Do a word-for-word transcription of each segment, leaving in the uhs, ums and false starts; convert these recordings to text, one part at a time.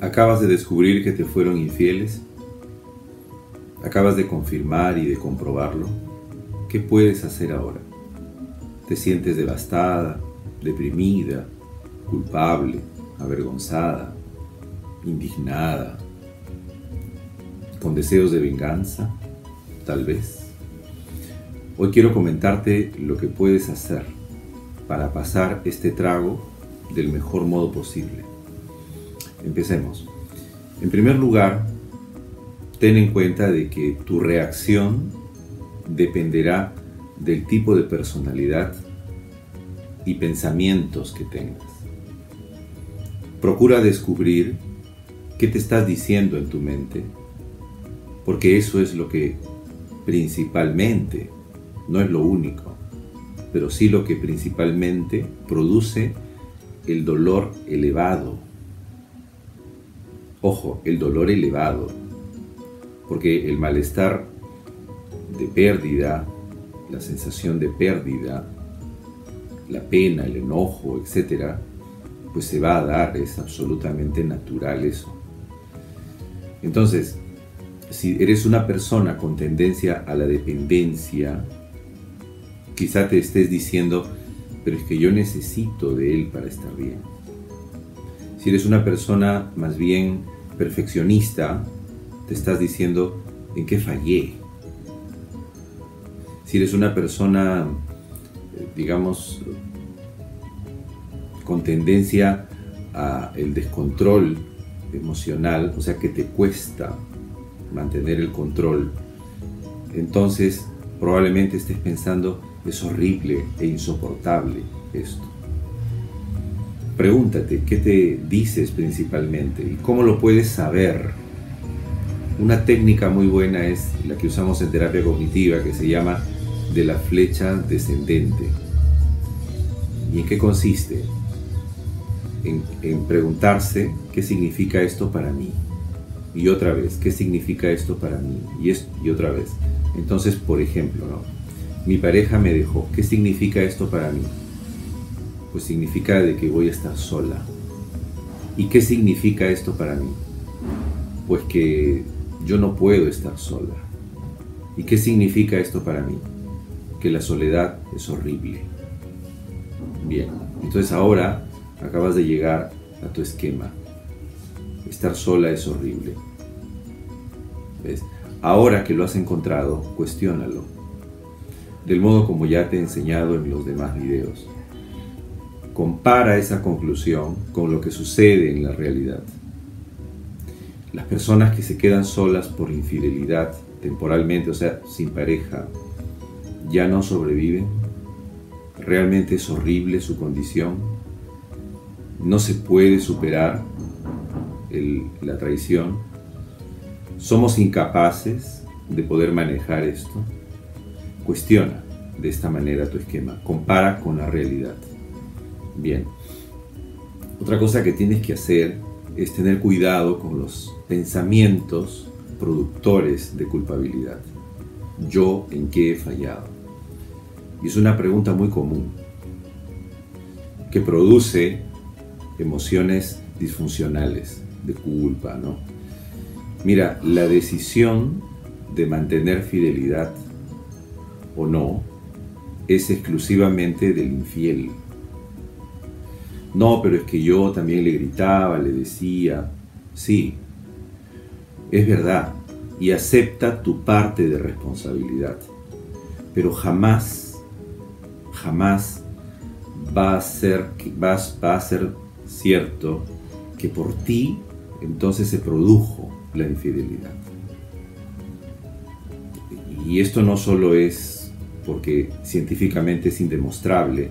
¿Acabas de descubrir que te fueron infieles? ¿Acabas de confirmar y de comprobarlo? ¿Qué puedes hacer ahora? ¿Te sientes devastada, deprimida, culpable, avergonzada, indignada, con deseos de venganza? Tal vez. Hoy quiero comentarte lo que puedes hacer para pasar este trago del mejor modo posible. Empecemos. En primer lugar, ten en cuenta de que tu reacción dependerá del tipo de personalidad y pensamientos que tengas. Procura descubrir qué te estás diciendo en tu mente, porque eso es lo que principalmente, no es lo único, pero sí lo que principalmente produce el dolor elevado. Ojo, el dolor elevado, porque el malestar de pérdida, la sensación de pérdida, la pena, el enojo, etcétera, pues se va a dar, es absolutamente natural eso. Entonces, si eres una persona con tendencia a la dependencia, quizá te estés diciendo, pero es que yo necesito de él para estar bien. Si eres una persona más bien perfeccionista, te estás diciendo, ¿en qué fallé? Si eres una persona, digamos, con tendencia al descontrol emocional, o sea que te cuesta mantener el control, entonces probablemente estés pensando, es horrible e insoportable esto. Pregúntate, ¿qué te dices principalmente y cómo lo puedes saber? Una técnica muy buena es la que usamos en terapia cognitiva, que se llama de la flecha descendente. ¿Y en qué consiste? En, en preguntarse, ¿qué significa esto para mí? Y otra vez, ¿qué significa esto para mí? Y, es, y otra vez. Entonces, por ejemplo, ¿no? Mi pareja me dejó. ¿Qué significa esto para mí? Pues significa de que voy a estar sola. ¿Y qué significa esto para mí? Pues que yo no puedo estar sola. ¿Y qué significa esto para mí? Que la soledad es horrible. Bien, entonces ahora acabas de llegar a tu esquema. Estar sola es horrible. ¿Ves? Ahora que lo has encontrado, cuestiónalo. Del modo como ya te he enseñado en los demás videos. Compara esa conclusión con lo que sucede en la realidad. Las personas que se quedan solas por infidelidad temporalmente, o sea, sin pareja, ya no sobreviven. Realmente es horrible su condición. No se puede superar el, la traición. Somos incapaces de poder manejar esto. Cuestiona de esta manera tu esquema. Compara con la realidad. Bien. Otra cosa que tienes que hacer es tener cuidado con los pensamientos productores de culpabilidad. ¿Yo en qué he fallado? Y es una pregunta muy común que produce emociones disfuncionales de culpa, ¿no? Mira, la decisión de mantener fidelidad o no es exclusivamente del infiel. No, pero es que yo también le gritaba, le decía. Sí, es verdad. Y acepta tu parte de responsabilidad. Pero jamás, jamás va a ser, va, va a ser cierto que por ti entonces se produjo la infidelidad. Y esto no solo es porque científicamente es indemostrable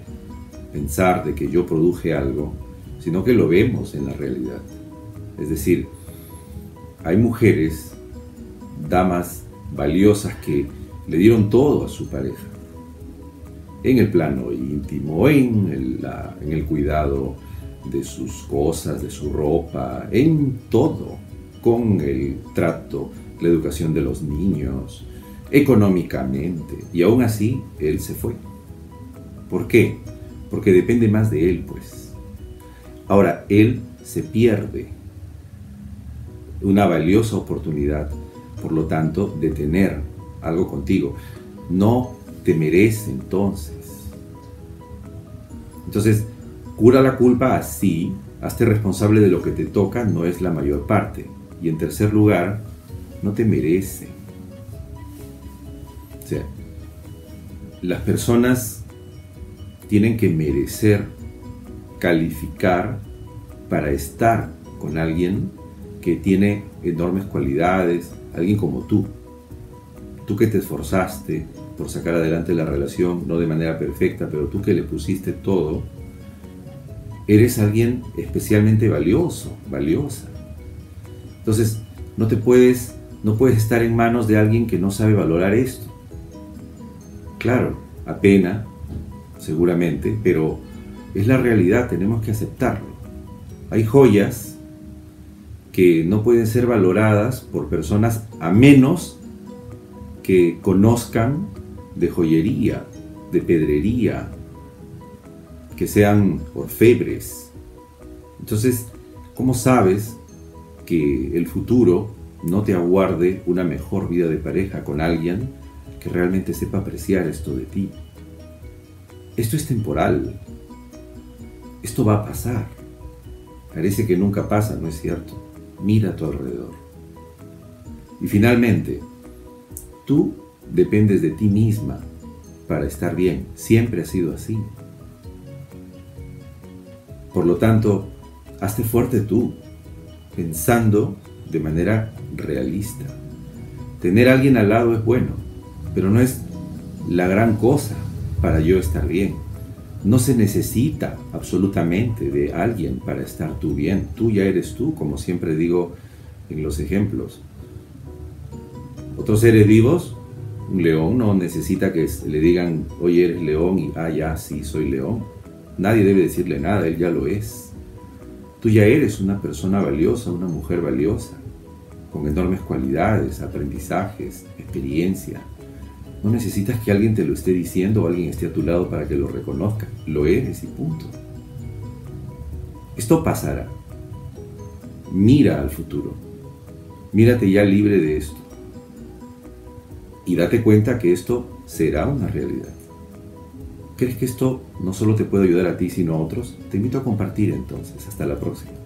pensar de que yo produje algo, sino que lo vemos en la realidad. Es decir, hay mujeres, damas valiosas que le dieron todo a su pareja, en el plano íntimo, en el, la, en el cuidado de sus cosas, de su ropa, en todo, con el trato, la educación de los niños, económicamente, y aún así él se fue. ¿Por qué? Porque depende más de él, pues. Ahora, él se pierde. una valiosa oportunidad, por lo tanto, de tener algo contigo. No te merece entonces. Entonces, cura la culpa así, hazte responsable de lo que te toca, no es la mayor parte. Y en tercer lugar, no te merece. O sea, las personas tienen que merecer, calificar para estar con alguien que tiene enormes cualidades, alguien como tú. Tú que te esforzaste por sacar adelante la relación, no de manera perfecta, pero tú que le pusiste todo, eres alguien especialmente valioso, valiosa. Entonces, no te puedes, no puedes estar en manos de alguien que no sabe valorar esto. Claro, apena, seguramente, pero es la realidad, tenemos que aceptarlo. Hay joyas que no pueden ser valoradas por personas a menos que conozcan de joyería, de pedrería, que sean orfebres. Entonces, ¿cómo sabes que el futuro no te aguarde una mejor vida de pareja con alguien que realmente sepa apreciar esto de ti? Esto es temporal. Esto va a pasar. Parece que nunca pasa, ¿no es cierto? Mira a tu alrededor. Y finalmente, tú dependes de ti misma para estar bien. Siempre ha sido así. Por lo tanto, hazte fuerte tú, pensando de manera realista. Tener a alguien al lado es bueno, pero no es la gran cosa para yo estar bien. No se necesita absolutamente de alguien para estar tú bien. Tú ya eres tú, como siempre digo en los ejemplos. Otros seres vivos, un león no necesita que le digan, oye, eres león, y ah, ya, sí, soy león. Nadie debe decirle nada, él ya lo es. Tú ya eres una persona valiosa, una mujer valiosa, con enormes cualidades, aprendizajes, experiencia. No necesitas que alguien te lo esté diciendo o alguien esté a tu lado para que lo reconozca. Lo eres y punto. Esto pasará. Mira al futuro. Mírate ya libre de esto. Y date cuenta que esto será una realidad. ¿Crees que esto no solo te puede ayudar a ti, sino a otros? Te invito a compartir entonces. Hasta la próxima.